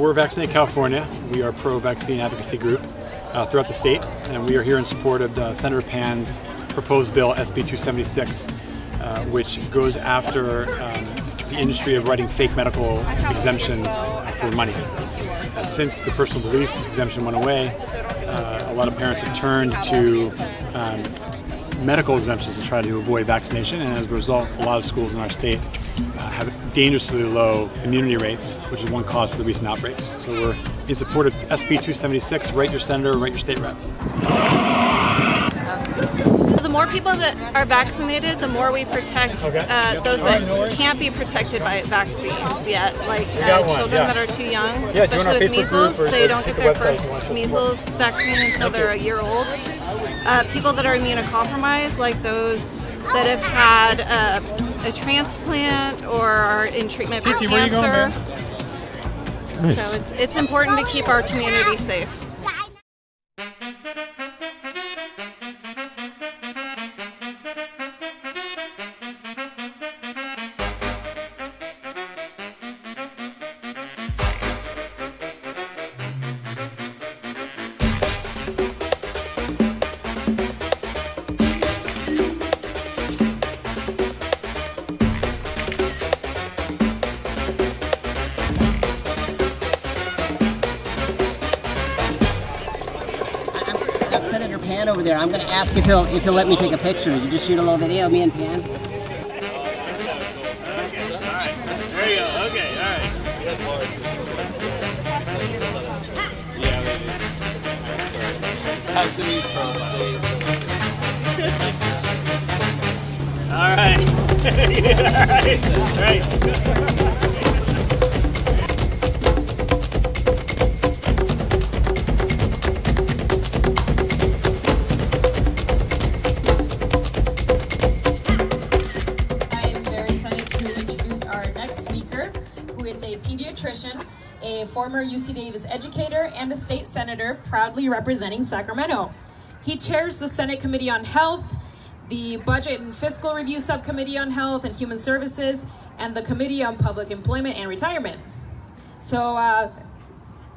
We're Vaccinate California. We are a pro-vaccine advocacy group throughout the state, and we are here in support of Senator Pan's proposed bill, SB 276, which goes after the industry of writing fake medical exemptions for money. Since the personal belief exemption went away, a lot of parents have turned to medical exemptions to try to avoid vaccination, and as a result, a lot of schools in our state have dangerously low immunity rates, which is one cause for the recent outbreaks. So we're in support of SB 276, write your senator, write your state rep. The more people that are vaccinated, the more we protect those that can't be protected by vaccines yet, like children that are too young, especially with measles. They don't get their first measles vaccine until they're a year old. People that are immunocompromised, like those that have had a transplant or are in treatment for cancer. So it's important to keep our community safe. Senator Pan over there. I'm going to ask if he'll let me take a picture. You just shoot a little video, me and Pan. There you go. Okay, all right. All right. All right. A former UC Davis educator and a state senator proudly representing Sacramento. He chairs the Senate Committee on Health, the Budget and Fiscal Review Subcommittee on Health and Human Services, and the Committee on Public Employment and Retirement. So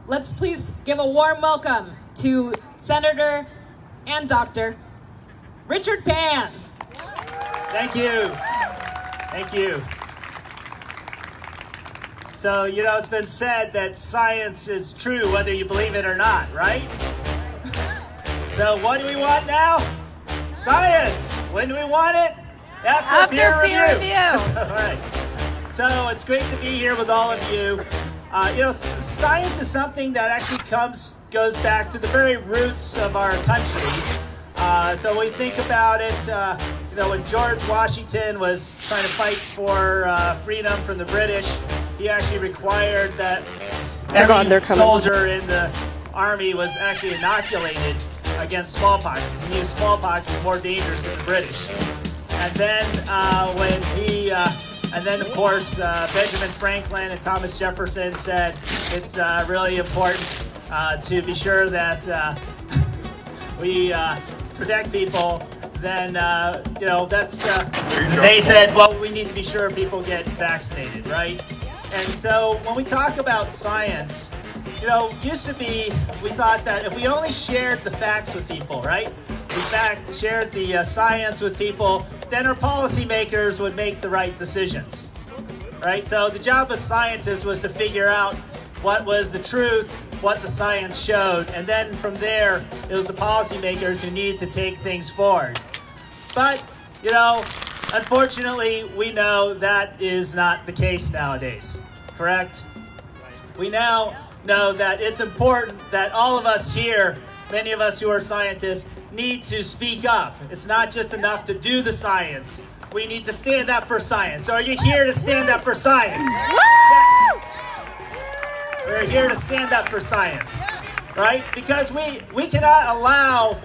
let's please give a warm welcome to Senator and Dr. Richard Pan. Thank you. Thank you. So, you know, it's been said that science is true whether you believe it or not, right? So what do we want now? Science! When do we want it? After peer review! All right. So it's great to be here with all of you. You know, science is something that actually goes back to the very roots of our country. So we think about it, you know, when George Washington was trying to fight for freedom from the British, he actually required that every soldier in the army was actually inoculated against smallpox. He knew smallpox was more dangerous than the British. And then of course, Benjamin Franklin and Thomas Jefferson said it's really important to be sure that we protect people. Then, you know, that's, they said, well, we need to be sure people get vaccinated, right? And so when we talk about science, you know, used to be we thought that if we only shared the facts with people, right? In fact, shared the science with people, then our policymakers would make the right decisions, right? So the job of scientists was to figure out what was the truth, what the science showed, and then from there, it was the policymakers who needed to take things forward. But, you know, unfortunately, we know that is not the case nowadays, correct? We now know that it's important that all of us here, many of us who are scientists, need to speak up. It's not just enough to do the science. We need to stand up for science. So are you here to stand up for science? Yeah. We're here to stand up for science, right? Because we cannot allow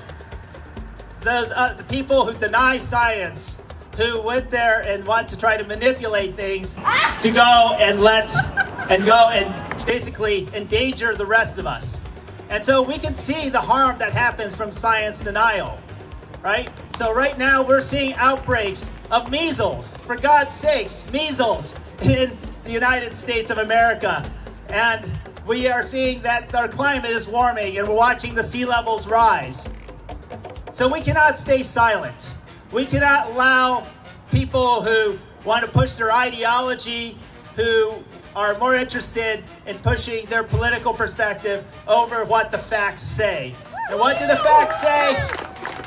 those the people who deny science, who went there and want to try to manipulate things, to go and basically endanger the rest of us. And so we can see the harm that happens from science denial, right? So right now we're seeing outbreaks of measles, for God's sakes, measles in the United States of America. And we are seeing that our climate is warming and we're watching the sea levels rise. So we cannot stay silent. We cannot allow people who want to push their ideology, who are more interested in pushing their political perspective over what the facts say. And what do the facts say?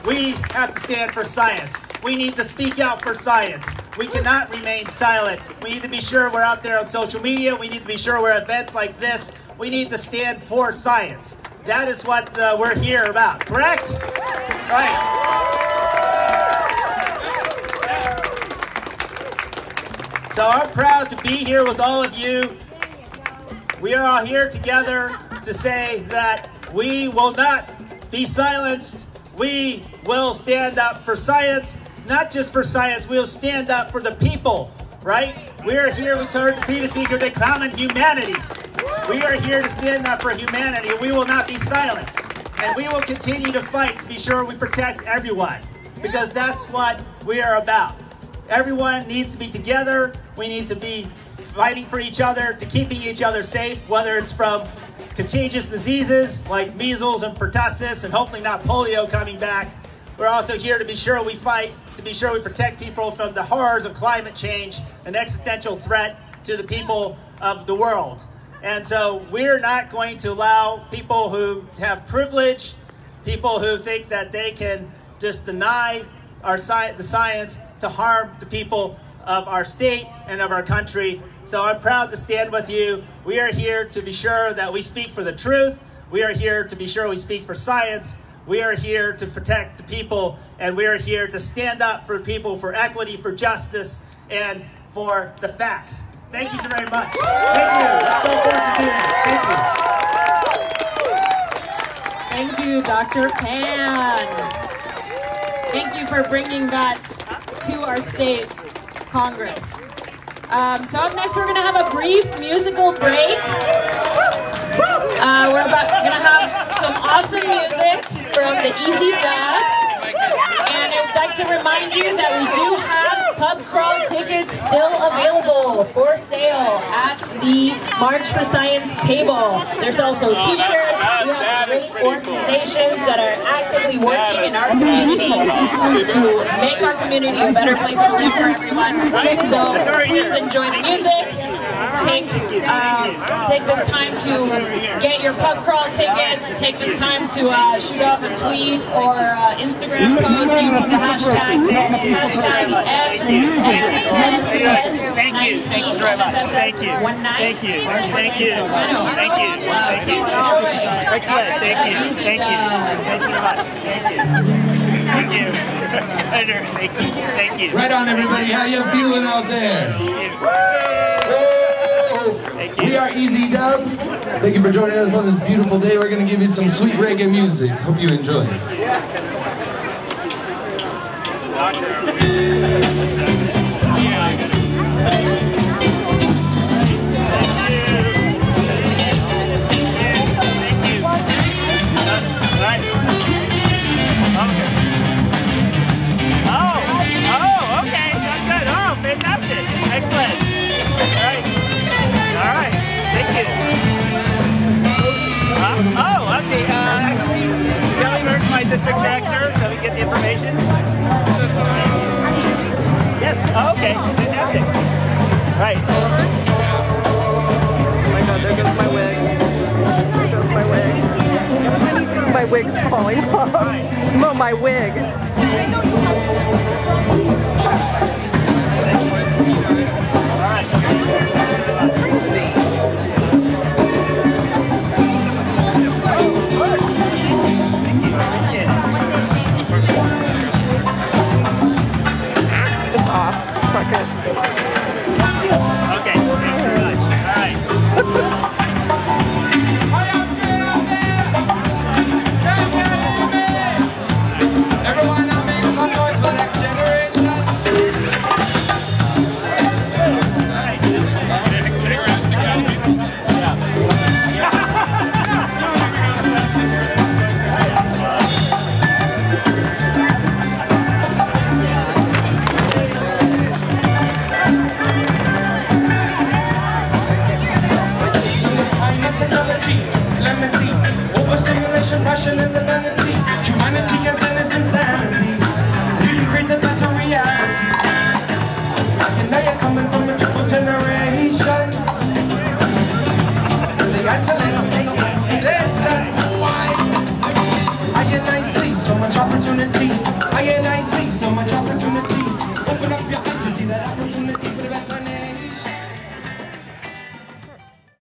We have to stand for science. We need to speak out for science. We cannot remain silent. We need to be sure we're out there on social media. We need to be sure we're at events like this. We need to stand for science. That is what we're here about, correct? Right. So I'm proud to be here with all of you. We are all here together to say that we will not be silenced. We will stand up for science. Not just for science, we'll stand up for the people, right? We're here, we heard the previous speaker, the common humanity. We are here to stand up for humanity. We will not be silenced. And we will continue to fight to be sure we protect everyone, because that's what we are about. Everyone needs to be together. We need to be fighting for each other, to keeping each other safe, whether it's from contagious diseases like measles and pertussis, and hopefully not polio coming back. We're also here to be sure we fight, to be sure we protect people from the horrors of climate change, an existential threat to the people of the world. And so we're not going to allow people who have privilege, people who think that they can just deny the science, to harm the people of our state and of our country. So I'm proud to stand with you. We are here to be sure that we speak for the truth. We are here to be sure we speak for science. We are here to protect the people, and we are here to stand up for people, for equity, for justice, and for the facts. Thank you so very much. Thank you. That's so forward to doing it. Thank you. Thank you, Dr. Pan. Thank you for bringing that to our state Congress. So up next, we're going to have a brief musical break. We're going to have some awesome music from the Easy Dogs. And I'd like to remind you that we do have pub crawl tickets still available for sale at the March for Science table. There's also t-shirts. We have great organizations that are actively working in our community to make our community a better place to live for everyone. So please enjoy the music. Take this time to get your pub crawl tickets, take this time to shoot off a tweet or Instagram post using the hashtag FSS19. Thank you very much. Thank you. Please enjoy. Thank you. Right on, everybody. How you feeling out there? We are Easy Dogs. Thank you for joining us on this beautiful day. We're going to give you some sweet reggae music. Hope you enjoy it. District actor, so we get the information. Yes, oh, okay, fantastic. Right. Oh my god, there goes my wig. My wig's falling off. No, my wig. Alright.